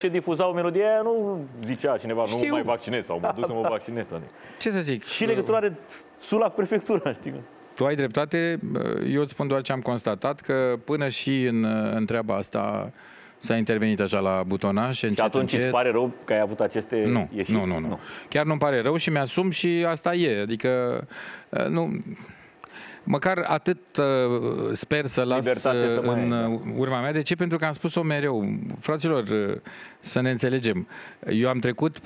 Ce difuzau melodia aia, nu zicea cineva, știu, nu mai vaccinez sau mă duc să mă vaccinez. Adică. Ce să zic? Și legătura are Sulac-prefectura, știi? Tu ai dreptate, eu îți spun doar ce am constatat, că până și în treaba asta s-a intervenit așa la butonaj. Și atunci încet... îți pare rău că ai avut aceste ieșiri? Nu. Chiar nu-mi pare rău și mi-asum și asta e. Adică, nu... Măcar atât sper să las în urma mea. De ce? Pentru că am spus-o mereu. Fraților, să ne înțelegem. Eu am trecut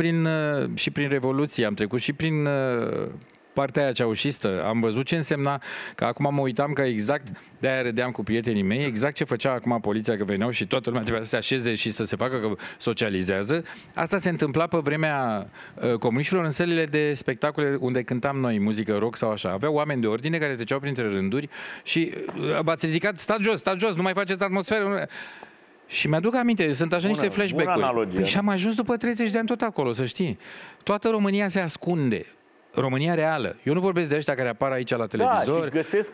și prin Revoluție, am trecut și prin partea aia ceaușistă. Am văzut ce însemna, că acum mă uitam că exact, de-aia râdeam cu prietenii mei, exact ce făcea acum poliția, că veneau și toată lumea trebuia să se așeze și să se facă că socializează. Asta se întâmpla pe vremea comuniștilor în sălile de spectacole unde cântam noi muzică rock sau așa. Aveau oameni de ordine care treceau printre rânduri și v-ați ridicat, stați jos, stați jos, nu mai faceți atmosferă. Nu... Și mi-aduc aminte, sunt așa niște flashback-uri. Și am ajuns după 30 de ani tot acolo, să știi. Toată România se ascunde. România reală. Eu nu vorbesc de ăștia care apar aici la televizor,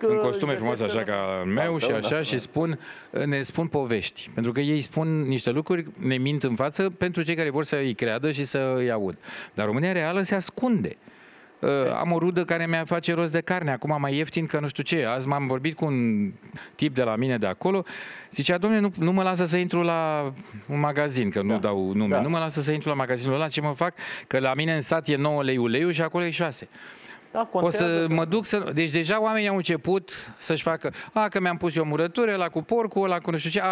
în costume frumoase așa ca meu și așa, și spun, ne spun povești. Pentru că ei spun niște lucruri, ne mint în față pentru cei care vor să îi creadă și să îi aud. Dar România reală se ascunde. Am o rudă care mi-a face rost de carne, acum mai ieftin că nu știu ce. Azi m-am vorbit cu un tip de la mine de acolo, zicea, dom'le, nu mă lasă să intru la un magazin, că nu dau nume, nu mă lasă să intru la magazinul ăla, ce mă fac? Că la mine în sat e 9 lei uleiul și acolo e 6. Da, o să mă duc să... Deci deja oamenii au început să-și facă că mi-am pus eu murătură, ăla cu porcul, ăla cu nu știu ce...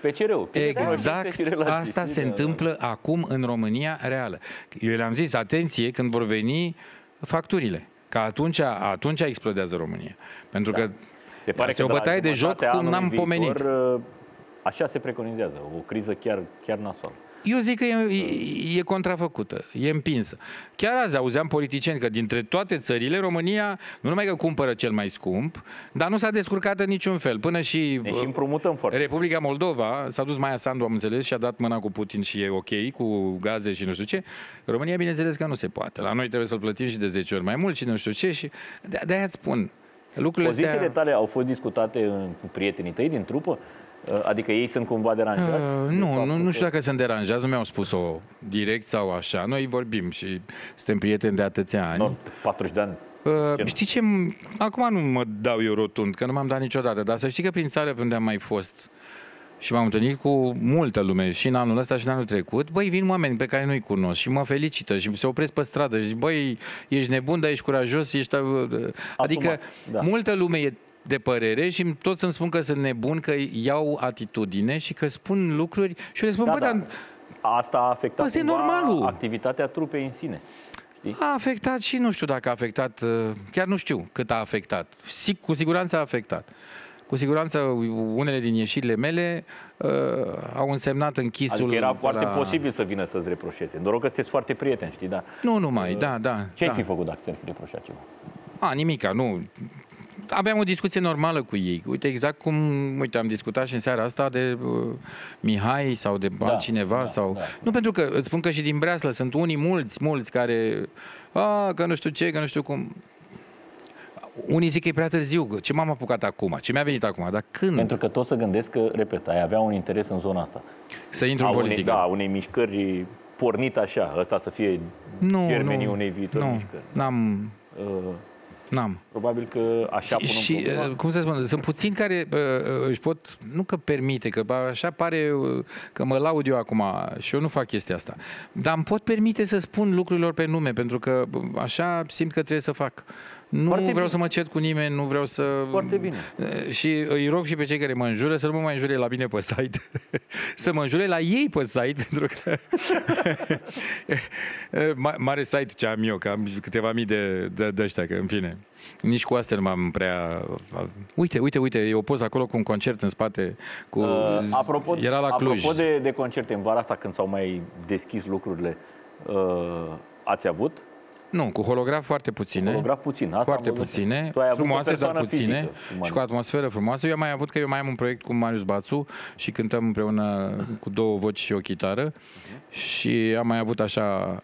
Pe cereu. Exact, asta se întâmplă acum în România reală. Eu le-am zis, atenție, când vor veni facturile. Că atunci explodează România. Pentru că se pare că o bătaie de joc cum n-am pomenit. Așa se preconizează, o criză chiar nasoală. Eu zic că e contrafăcută, e împinsă. Chiar azi auzeam politicieni că dintre toate țările, România nu numai că cumpără cel mai scump, dar nu s-a descurcat în niciun fel. Până și Republica Moldova, s-a dus Maia Sandu, am înțeles, și a dat mâna cu Putin și e ok, cu gaze și nu știu ce. România, bineînțeles că nu se poate. La noi trebuie să-l plătim și de 10 ori mai mult și nu știu ce. Și de-aia îți spun. Pozițiile tale au fost discutate cu prietenii tăi din trupă? Adică ei sunt cumva deranjați? Nu știu dacă sunt deranjați, nu mi-au spus-o direct sau așa. Noi vorbim și suntem prieteni de atâția ani. 40 de ani. Știi ce? Acum nu mă dau eu rotund, că nu m-am dat niciodată, dar să știi că prin țară, unde am mai fost și m-am întâlnit cu multă lume și în anul ăsta și în anul trecut, băi, vin oameni pe care nu-i cunosc și mă felicită și se opresc pe stradă și zic, băi, ești nebun, dar ești curajos, ești... Adică multă lume e de părere și toți îmi spun că sunt nebun, că iau atitudine și că spun lucruri și eu le spun, dar asta a afectat activitatea trupei în sine. Știi? A afectat și nu știu dacă a afectat, chiar nu știu cât a afectat. Cu siguranță a afectat. Cu siguranță unele din ieșirile mele au însemnat închisul. Adică era foarte posibil să vină să-ți reproșeze. Doar că sunteți foarte prieteni, știi, da? Nu numai, Ce-ai fi făcut dacă te-ar fi reproșat ceva? Nimica, nu... Aveam o discuție normală cu ei. Uite, exact cum, uite, am discutat și în seara asta de Mihai sau de altcineva. Nu, pentru că îți spun că și din Breaslă sunt unii mulți care, că nu știu ce, că nu știu cum. Unii zic că e prea târziu, ce m-am apucat acum, ce mi-a venit acum, dar când? Pentru că tot să gândesc că, repet, ai avea un interes în zona asta. Să intru în politică. Unei mișcări pornit așa, ăsta să fie germenii unei viitoare mișcări. N-am. Probabil că așa și, cum să spun, sunt puțini care își pot, nu că permite, că așa pare că mă laud eu acum și eu nu fac chestia asta, dar îmi pot permite să spun lucrurilor pe nume, pentru că așa simt că trebuie să fac. Nu vreau să mă cert cu nimeni, nu vreau să... Foarte bine. Și îi rog și pe cei care mă înjură să nu mă mai înjure la mine pe site, să mă înjure la ei pe site, pentru că... Mare site ce am eu, că am câteva mii de ăștia, că în fine. Nici cu astea nu m-am prea... Uite, e o poză acolo cu un concert în spate, cu... Era la Cluj. Apropo de concerte, în vara asta, când s-au mai deschis lucrurile, ați avut Nu, cu holograf foarte puține. Holograf puțin, asta foarte puține, frumoase, dar puține și cu atmosferă frumoasă. Eu am mai avut, că eu mai am un proiect cu Marius Bațu și cântăm împreună cu două voci și o chitară și am mai avut așa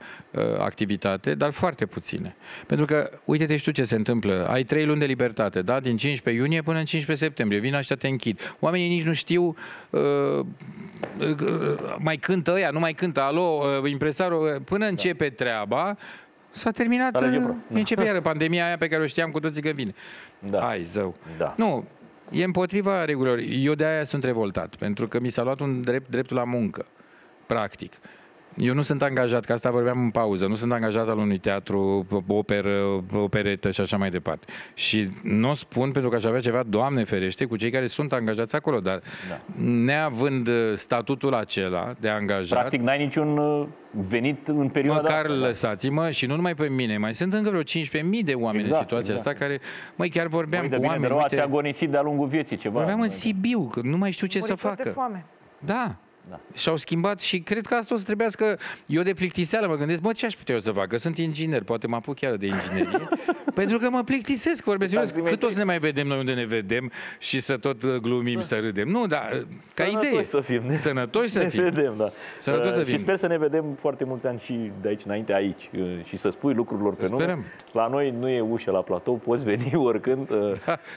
activitate, dar foarte puține. Pentru că, uite-te și tu ce se întâmplă, ai 3 luni de libertate, da? Din 15 iunie până în 15 septembrie, vin ăștia, te închid. Oamenii nici nu știu, mai cântă ăia, nu mai cântă, alo, impresarul, până începe treaba. S-a terminat, începe iară pandemia aia pe care o știam cu toții că vine. Da. Hai, zău. Da. Nu, e împotriva regulilor. Eu de aia sunt revoltat, pentru că mi s-a luat un dreptul la muncă, practic. Eu nu sunt angajat, că asta vorbeam în pauză, nu sunt angajat al unui teatru, operă, operetă și așa mai departe. Și nu o spun pentru că aș avea ceva, Doamne ferește, cu cei care sunt angajați acolo, dar neavând statutul acela de angajat... Practic n-ai niciun venit în perioada... Măcar lăsați-mă și nu numai pe mine, mai sunt încă vreo 15.000 de oameni în situația asta care... Măi, chiar vorbeam cu oameni... Ați agonisit de-a lungul vieții ceva... Vorbeam în Sibiu, că nu mai știu ce să facă. Da. Da. Și-au schimbat și cred că asta o să trebuiască. Eu de plictiseală mă gândesc, bă, ce aș putea eu să fac? Că sunt inginer, poate mă apuc chiar de inginerie. Pentru că mă plictisesc, vorbesc, cât o să ne mai vedem noi unde ne vedem și să tot glumim, să râdem. Nu, dar ca idee. Să fim. Sănătoși să fim. Ne vedem, da. Sănătoși să fim. Și sper să ne vedem foarte mulți ani și de aici înainte aici și să spui lucrurilor pe nume. La noi nu e ușă la platou, poți veni oricând.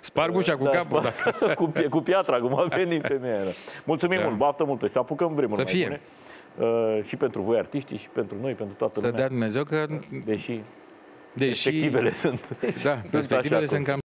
Sparg ușa cu capul, dacă... Cu piatra, cum a venit femeia. Mulțumim mult, baftă mult. Să apucăm vremuri mai bune. Și pentru voi artiștii, și pentru noi, pentru toată lumea. Să dea Dumnezeu că... Deși perspectivele sunt... Da, perspectivele sunt cam...